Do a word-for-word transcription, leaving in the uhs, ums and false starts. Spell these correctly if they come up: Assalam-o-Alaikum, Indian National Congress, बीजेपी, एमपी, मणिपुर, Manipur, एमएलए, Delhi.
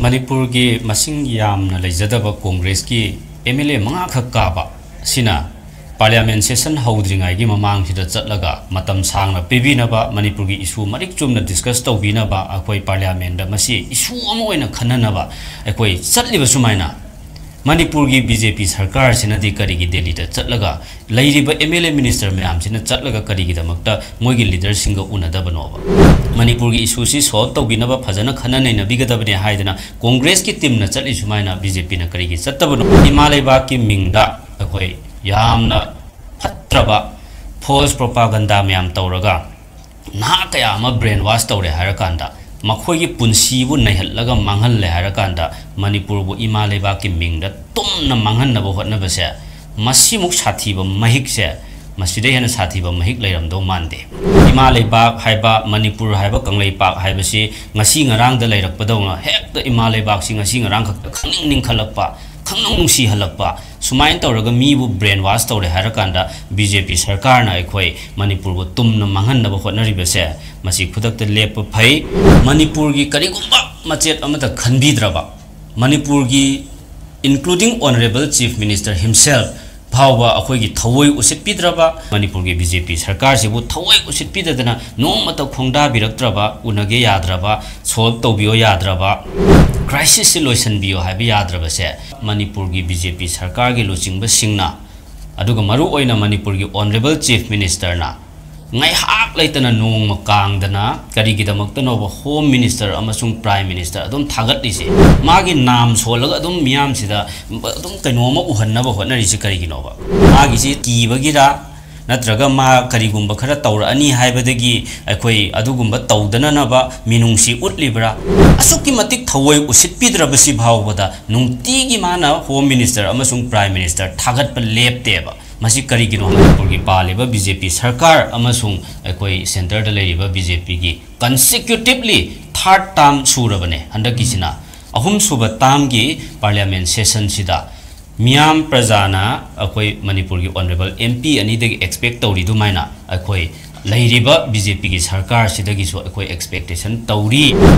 मणिपुर की मसिंग यामना लेजदब कांग्रेस की एम एल ए मंगा खक काबा सिना पार्लियामेंट सेशन हौद्रिंगाई की ममांग सिदा चलगा मतम सांगना पेबीनाबा मणिपुर की इशू मरिक चुमना डिस्कस तौबीनाबा अखोई पार्लियामेंट दा मसी इशू अमो एना खननाबा अखोई चलिब सुमाइना मणिपुर की बीजेपी सरकार सिनदी करीगी दिल्ली दा चलगा लैरिब एमएलए मिनिस्टर मैम सिन चलगा करीगी दमकता मोगी लीडर सिंग उनदबनोबा मणिपुर की इशू से सॉल्व तौगिनबा फजना खननैना बिगदबने हाइदना कांग्रेस की टीम न चलि सुमाइना बीजेपी न करीगी सत्तबनो हिमालयबा की मिंगदा अखोई यामना फत्रबा फॉल्स प्रोपागेंडा मैम तौरगा ना कयामा ब्रेन वॉश तौरे हारकांदा मखोई पुंसी वो नैहल्लगा मांगहल्ले हारकांदा मणिपुर वो इमा लेबाक की मिंगदा तुमना मांगहन्नबा होटनबसे मसीमुक साथीबा महिक से मसीदे हेन साथीबा महिक लैरमदो मानदे इमा लेबाक हाइबा मणिपुर हाइबा कंगलैपाक हाइबसे ngasi ngarangda lairakpadawna hekta इमा लेबाक सि ngasi ngarang khakta khangning ning khallakpa खंगनों नुसी हलक्पा सुमाइन तौरगा मीबु ब्रेन वाश तौरे हारकांदा बीजेपी सरकारना अखोई मणिपुरबो तुमना मांगहन्नबा होटनरिबसे मसी खुदकता लेप फै मणिपुरगी करिगुम्बा मचेत अमता खनबिद्रबा मणिपुरगी including honourable chief minister himself भावबा अखोईगी थवोई उसितपिद्रबा मणिपुरगी बीजेपी सरकारसेबो थवोई उसितपिददना नोमता खोंडाबिरक्त्रबा उनगे याद्रबा सोल्व तौबियो याद्रबा क्राइसिस से लोइसनबियो हाइबे याद्रबसे मणिपुर की बीजेपी सरकार की लोचिंगब सिंगना अदुगा मरु ओइना मणिपुर की ऑनरेबल चीफ मिनिस्टर ना ngaihaak laitana nongma kangdana karigidamukta noba home minister amasung prime minister adum thagatise magi nam solaga adum miyam sida adum kainoma uhannaba honarisi kariginoba magi si kibagira natraga ma karigumba khara taurani haibadagi akoi adugumba taudana naba minungsi utlibra asukki matik thawoi usitpidrabasi bhawbada nungtigi mana home minister amasung prime minister thagatpa lepteba मसी करीगिनो मणिपुर की पालेबा बीजेपी सरकार अमसुंग अखोई centre द लेरिबा बीजेपी की कंसेक्यूटिवली थर्ड टर्म सूरबने हंडकिसिना अहुम सुबा टर्म की पार्लियामेंट सेशन सिदा मियाम प्रजाना अखोई मणिपुर की ऑनरेबल एमपी अनि दे एक्सपेक्ट तौरी दुमाइना अखोई लेरिबा बीजेपी की सरकार सिदगिसो अखोई एक्सपेक्टेशन तौरी।